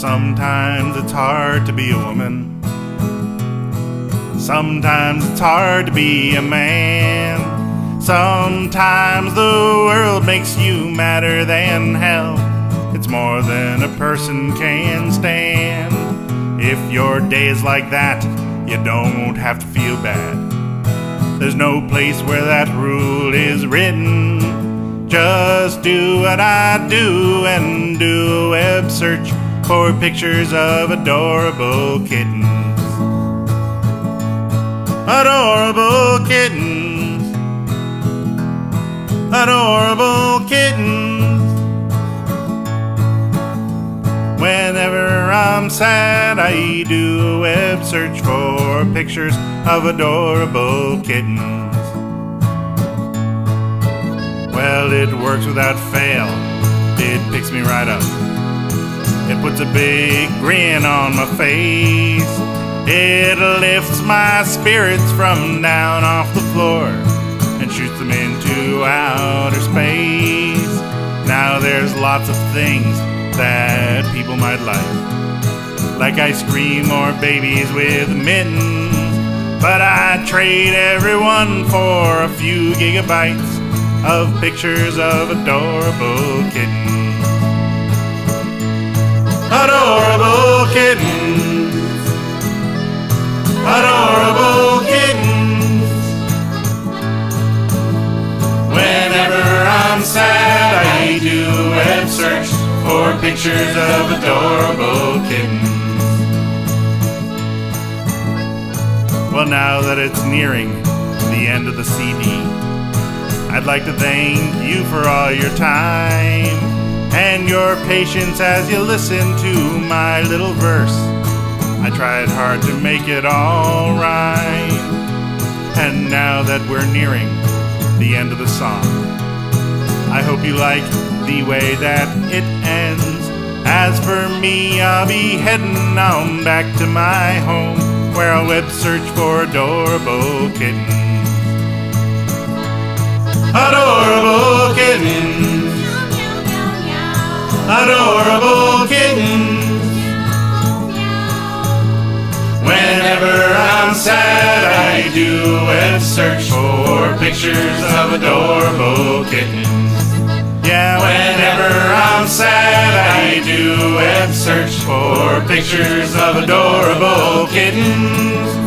Sometimes it's hard to be a woman. Sometimes it's hard to be a man. Sometimes the world makes you madder than hell. It's more than a person can stand. If your day is like that, you don't have to feel bad. There's no place where that rule is written. Just do what I do and do a web search for pictures of adorable kittens. Adorable kittens. Adorable kittens. Whenever I'm sad, I do a web search for pictures of adorable kittens. Well, it works without fail. It picks me right up. It puts a big grin on my face. It lifts my spirits from down off the floor and shoots them into outer space. Now there's lots of things that people might like ice cream or babies with mittens. But I trade everyone for a few gigabytes of pictures of adorable kittens. Adorable kittens. Adorable kittens. Whenever I'm sad, I do a web search for pictures of adorable kittens. Well, now that it's nearing the end of the CD, I'd like to thank you for all your time and your patience as you listen to my little verse. I tried hard to make it all right. And now that we're nearing the end of the song, I hope you like the way that it ends. As for me, I'll be heading on back to my home, where I'll web search for adorable kittens. Adorable kittens. Adorable kittens. Whenever I'm sad, I do a web search for pictures of adorable kittens. Yeah, whenever I'm sad, I do a web search for pictures of adorable kittens.